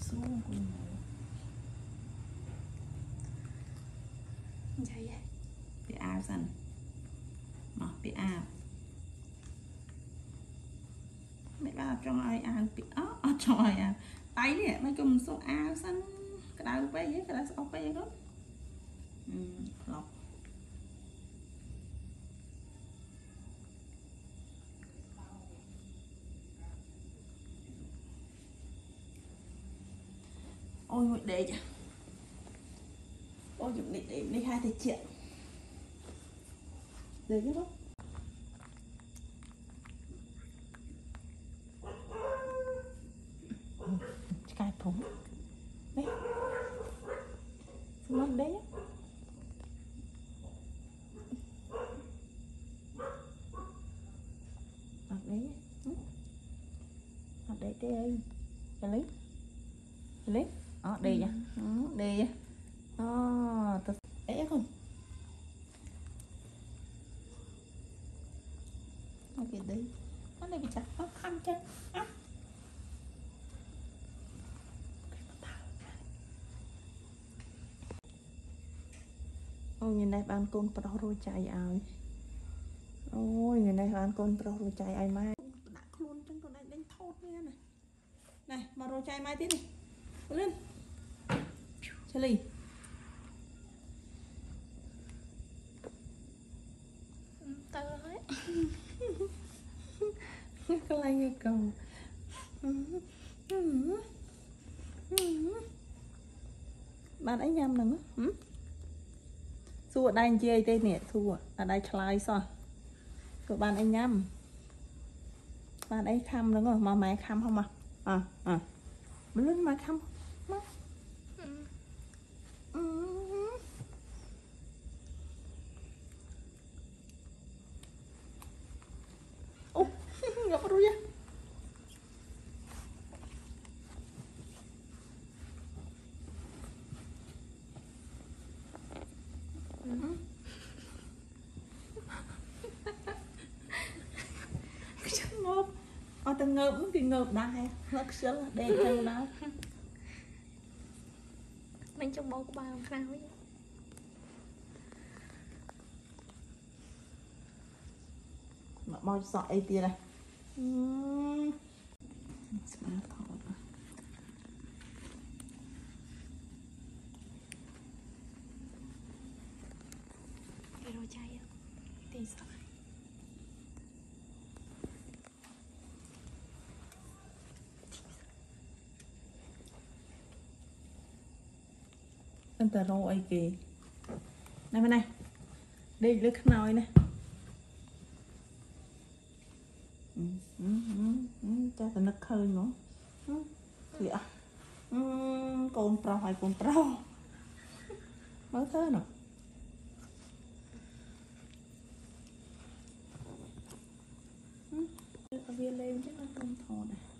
xuống của vậy á, bị ao xanh mà bị ao mẹ ba cho ai ăn bị ớt trời à tay nè mấy cùng số ao xanh cái đầu bé với cái đầu sọc bé đó lọc ôi để ôi dụng để đi 20 triệu để chứ không cài phúng đấy mất đấy mặc đấy mặc đấy tê cái lấy đó đi nha, đi nha, đó, để không, ok đi, nó này bị chặt, nó ăn chân, ăn, ôi nhìn này bạn con pro rồi chạy ai, ôi nhìn này bạn con pro rồi chạy ai mai, đã luôn chân con này đánh thốt nha này, này mà rồi chạy mai tiếp đi, lên. Ly tớ ấy cái này như cầu bạn ấy nhầm lắm á xua đang chơi tên nè xua là đây chơi sao của bạn ấy nhầm bạn ấy khăm đúng rồi mà mày khăm không mà mà khăm nggak perlu ya ngợp tao ngợp thì ngợp đai ngợp xíu đen theo đó mình trong bầu của bà làm sao ấy mà mau sợ ai tia đây it's my fault. Cái đồ chay á, tí sao này. Anh ta rô ai kì. Này bên này, đi lấy khăn nồi này. Cha tao nực khơi nữa thì à con pro hay con pro mới thế nào viên lên chứ nó không thò này